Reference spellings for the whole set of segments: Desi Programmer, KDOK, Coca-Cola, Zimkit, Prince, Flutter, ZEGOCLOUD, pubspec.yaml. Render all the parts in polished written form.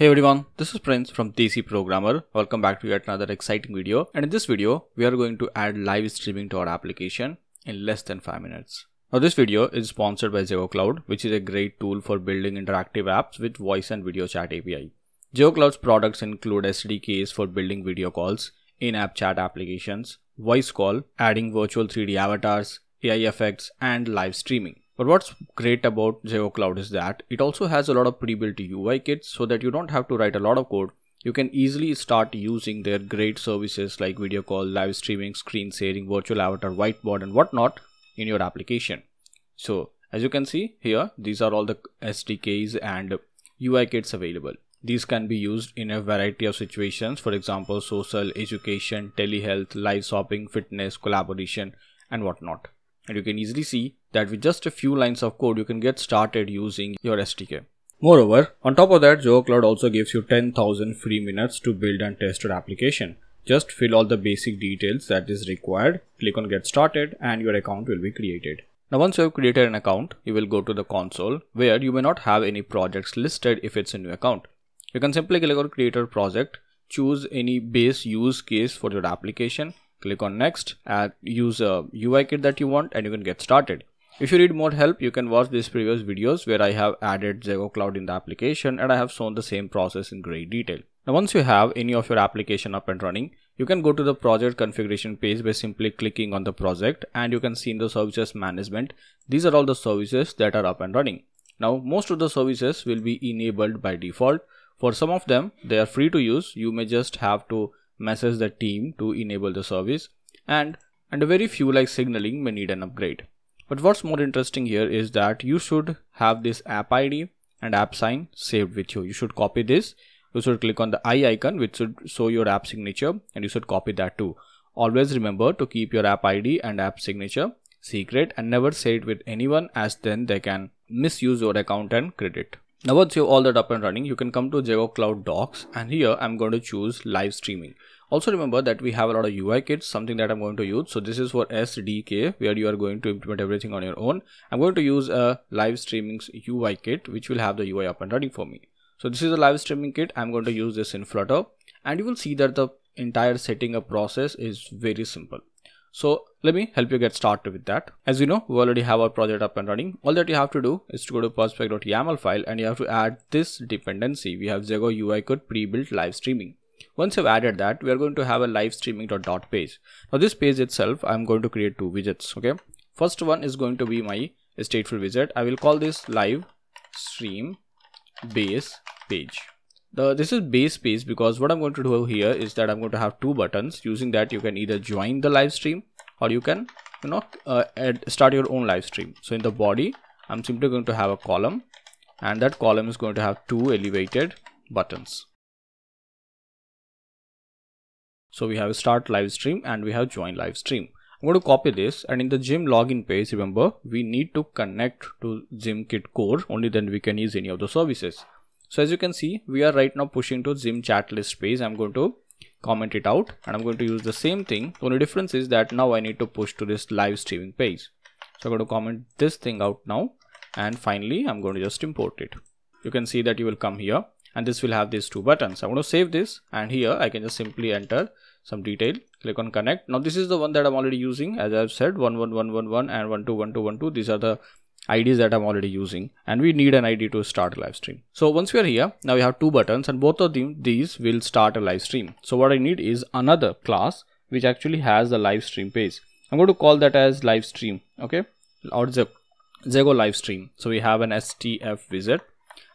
Hey everyone, this is Prince from Desi Programmer. Welcome back to yet another exciting video. And in this video, we are going to add live streaming to our application in less than 5 minutes. Now this video is sponsored by ZEGOCLOUD, which is a great tool for building interactive apps with voice and video chat API. ZEGOCLOUD's products include SDKs for building video calls, in-app chat applications, voice call, adding virtual 3D avatars, AI effects, and live streaming. But what's great about ZEGOCLOUD is that it also has a lot of pre-built UI kits so that you don't have to write a lot of code. You can easily start using their great services like video call, live streaming, screen sharing, virtual avatar, whiteboard and whatnot in your application. So as you can see here, these are all the SDKs and UI kits available. These can be used in a variety of situations, for example, social, education, telehealth, live shopping, fitness, collaboration and whatnot. And you can easily see that with just a few lines of code, you can get started using your SDK. Moreover, on top of that, ZEGOCLOUD also gives you 10,000 free minutes to build and test your application. Just fill all the basic details that is required, click on get started and your account will be created. Now once you have created an account, you will go to the console where you may not have any projects listed if it's a new account. You can simply click on create a project, choose any base use case for your application, click on next, use a UI kit that you want and you can get started. If you need more help, you can watch these previous videos where I have added ZEGOCLOUD in the application and I have shown the same process in great detail. Now once you have any of your application up and running, you can go to the project configuration page by simply clicking on the project and you can see in the services management, these are all the services that are up and running. Now most of the services will be enabled by default. For some of them, they are free to use. You may just have to message the team to enable the service and a very few like signaling may need an upgrade. But what's more interesting here is that you should have this app ID and app sign saved with you. You should copy this. You should click on the I icon, which should show your app signature, and you should copy that too. Always remember to keep your app ID and app signature secret and never share it with anyone, as then they can misuse your account and credit. Now once you have all that up and running, you can come to ZEGOCLOUD docs and here I'm going to choose live streaming. Also remember that we have a lot of UI kits, something that I'm going to use. So this is for SDK where you are going to implement everything on your own. I'm going to use a live streaming UI kit which will have the UI up and running for me. So this is a live streaming kit. I'm going to use this in Flutter and you will see that the entire setting up process is very simple. So let me help you get started with that. As you know, we already have our project up and running. All that you have to do is to go to pubspec.yaml file and you have to add this dependency. We have Zego UI Kit pre-built live streaming. Once you've added that, we are going to have a live streaming.dot page. Now this page itself, I'm going to create two widgets. Okay. First one is going to be my stateful widget. I will call this live stream base page. This is base page because what I'm going to do here is that I'm going to have two buttons. Using that you can either join the live stream or you can start your own live stream. So in the body I'm simply going to have a column and that column is going to have two elevated buttons. So we have start live stream and we have join live stream. I'm going to copy this and in the Zim login page, remember we need to connect to Zimkit core, only then we can use any of the services. So as you can see, we are right now pushing to Zim chat list page. I'm going to comment it out and I'm going to use the same thing. The only difference is that now I need to push to this live streaming page. So I'm going to comment this thing out now. And finally, I'm going to just import it. You can see that you will come here and this will have these two buttons. I'm going to save this and here I can just simply enter some detail, click on connect. Now this is the one that I'm already using. As I've said, 11111 and 121212. These are the IDs that I'm already using and we need an ID to start a live stream. So once we are here, now we have two buttons and both of these will start a live stream. So what I need is another class which actually has the live stream page. I'm going to call that as live stream, okay, or Zego live stream. So we have an STF wizard.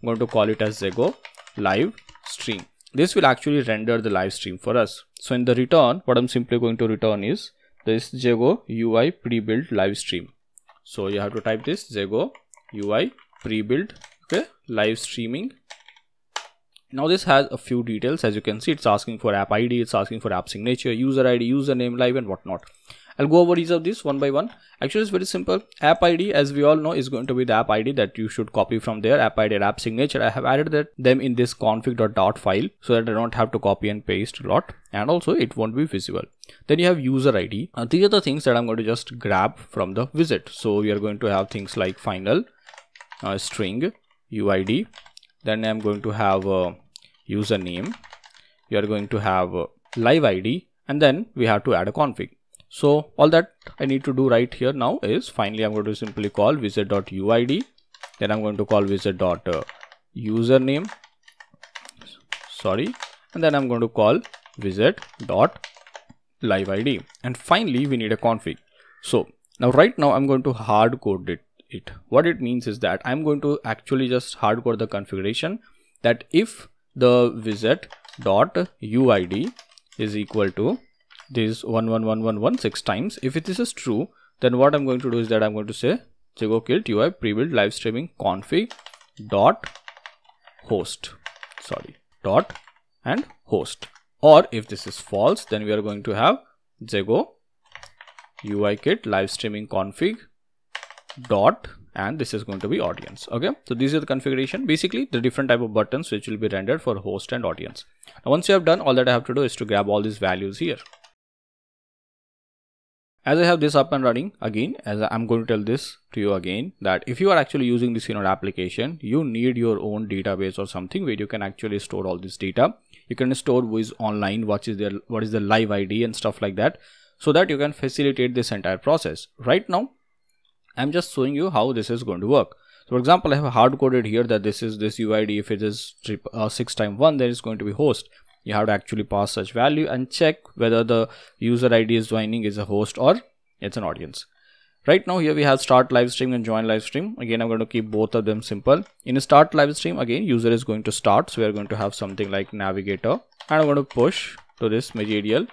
I'm going to call it as Zego live stream. This will actually render the live stream for us. So in the return, what I'm simply going to return is this Zego UI pre-built live stream. So you have to type this Zego UI pre-built, okay, live streaming. Now this has a few details. As you can see, it's asking for app ID, it's asking for app signature, user ID, username, live and whatnot. I'll go over each of these one by one. Actually, it's very simple. App ID, as we all know, is going to be the app ID that you should copy from there. App ID and app signature, I have added them in this config.dot file so that I don't have to copy and paste a lot. And also it won't be visible. Then you have user ID. These are the things that I'm going to just grab from the widget. So we are going to have things like final, string, UID. Then I'm going to have username, you are going to have live ID, and then we have to add a config. So all that I need to do right here now is finally I'm going to simply call wizard.uid, then I'm going to call wizard.username, sorry, and then I'm going to call wizard.liveid, and finally we need a config. So now right now I'm going to hard code it. What it means is that I'm going to actually just hard code the configuration that if the wizard.uid is equal to this 11111 6 times, if this is true, then what I'm going to do is that I'm going to say ZEGOCLOUD UI prebuilt live streaming config dot host, sorry, dot and host. Or if this is false, then we are going to have ZEGO UI kit live streaming config dot, and this is going to be audience. Okay, so these are the configuration, basically the different type of buttons which will be rendered for host and audience. Now once you have done, all that I have to do is to grab all these values here. As I have this up and running, again, as I'm going to tell this to you again, that if you are actually using this in your application, you need your own database or something where you can actually store all this data. You can store who is online, what is the live ID and stuff like that, so that you can facilitate this entire process. Right now, I'm just showing you how this is going to work. So for example, I have hard coded here that this is this UID. If it is 6 times 1, then it's going to be host. You have to actually pass such value and check whether the user ID is joining is a host or it's an audience. Right now here we have start live stream and join live stream. Again, I'm going to keep both of them simple. In a start live stream, again, user is going to start. So we are going to have something like navigator, and I'm going to push to this material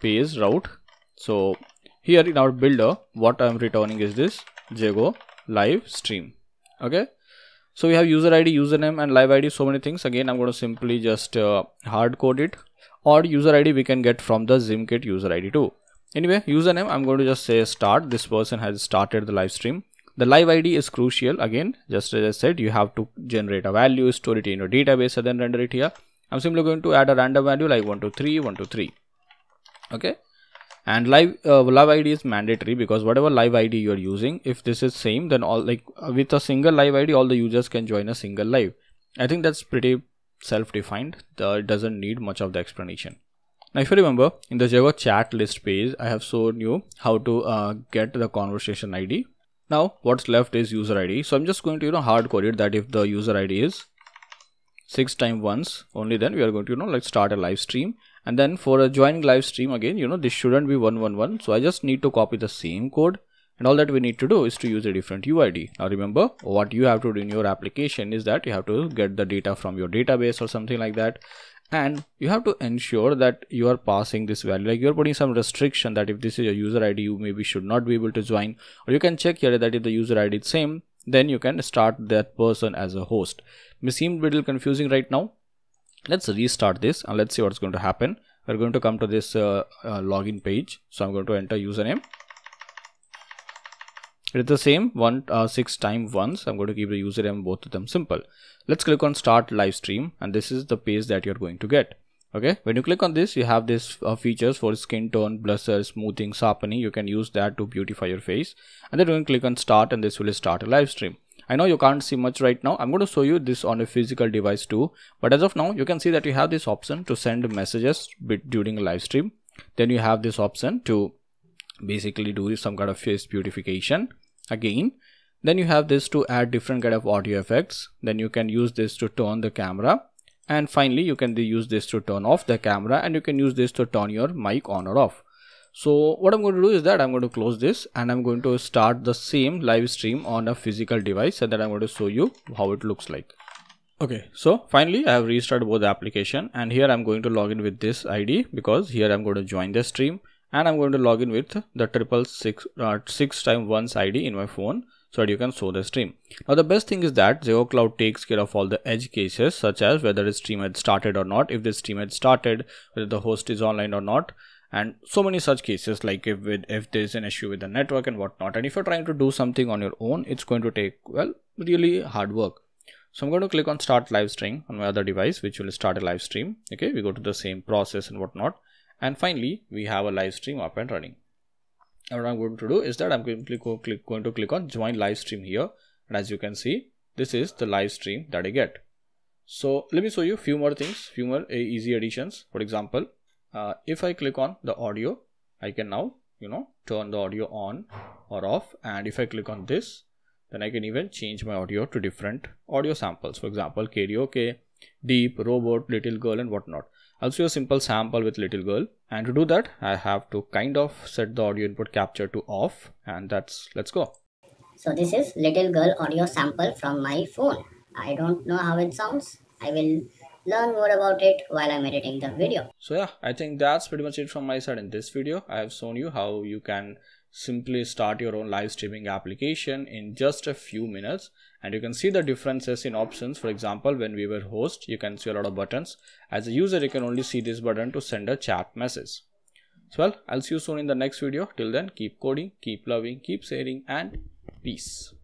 page route. So here in our builder, what I'm returning is this ZEGO live stream. Okay. So we have user ID, username and live ID, so many things. Again, I'm going to simply just hard code it, or user ID we can get from the Zimkit user ID too. Anyway, username, I'm going to just say start. This person has started the live stream. The live ID is crucial. Again, just as I said, you have to generate a value, store it in your database and then render it here. I'm simply going to add a random value like 123, 123. Okay. And live ID is mandatory, because whatever live ID you are using, if this is same, then all, like with a single live ID, all the users can join a single live. I think that's pretty self-defined. It doesn't need much of the explanation. Now, if you remember, in the ZEGO chat list page, I have shown you how to get the conversation ID. Now, what's left is user ID. So I'm just going to, hard code it that if the user ID is 6 times 1 only, then we are going to, like start a live stream. And then for a joining live stream, again, this shouldn't be 111. So I just need to copy the same code, and all that we need to do is to use a different UID. Now remember, what you have to do in your application is that you have to get the data from your database or something like that. And you have to ensure that you are passing this value, like you're putting some restriction that if this is your user ID, you maybe should not be able to join, or you can check here that if the user ID is same, then you can start that person as a host. It may seem a little confusing right now. Let's restart this and let's see what's going to happen. We're going to come to this login page. So I'm going to enter username. It's the same 6 times 1. So I'm going to keep the username, both of them simple. Let's click on start live stream, and this is the page that you're going to get. Okay. When you click on this, you have this features for skin tone, blusher, smoothing, sharpening. You can use that to beautify your face. And then you can click on start, and this will start a live stream. I know you can't see much right now. I'm going to show you this on a physical device too. But as of now, you can see that you have this option to send messages during a live stream. Then you have this option to basically do some kind of face beautification again. Then you have this to add different kind of audio effects. Then you can use this to turn the camera. And finally, you can use this to turn off the camera, and you can use this to turn your mic on or off. So what I'm going to do is that I'm going to close this, and I'm going to start the same live stream on a physical device, and then I'm going to show you how it looks like. Okay, so finally I have restarted both the application, and here I'm going to log in with this ID, because here I'm going to join the stream, and I'm going to log in with the 6 times 1 ID in my phone, so that you can show the stream. Now the best thing is that ZEGOCLOUD takes care of all the edge cases, such as whether the stream had started or not, if the stream had started, whether the host is online or not, and so many such cases, like if there's an issue with the network and whatnot. And if you're trying to do something on your own, it's going to take, well, really hard work. So I'm going to click on start live stream on my other device, which will start a live stream. Okay, we go to the same process and whatnot. And finally, we have a live stream up and running. And what I'm going to do is that I'm going to click on join live stream here. And as you can see, this is the live stream that I get. So let me show you few more things, few more easy additions. For example, if I click on the audio, I can now, you know, turn the audio on or off. And if I click on this, then I can even change my audio to different audio samples. For example, KDOK, Deep, Robot, Little Girl, and whatnot. I'll show a simple sample with Little Girl. And to do that, I have to kind of set the audio input capture to off. And that's, let's go. So this is Little Girl audio sample from my phone. I don't know how it sounds. I will learn more about it while I'm editing the video. So yeah, I think that's pretty much it from my side in this video. I have shown you how you can simply start your own live streaming application in just a few minutes, and you can see the differences in options. For example, when we were host, you can see a lot of buttons. As a user, you can only see this button to send a chat message. So well, I'll see you soon in the next video. Till then, keep coding, keep loving, keep sharing, and peace.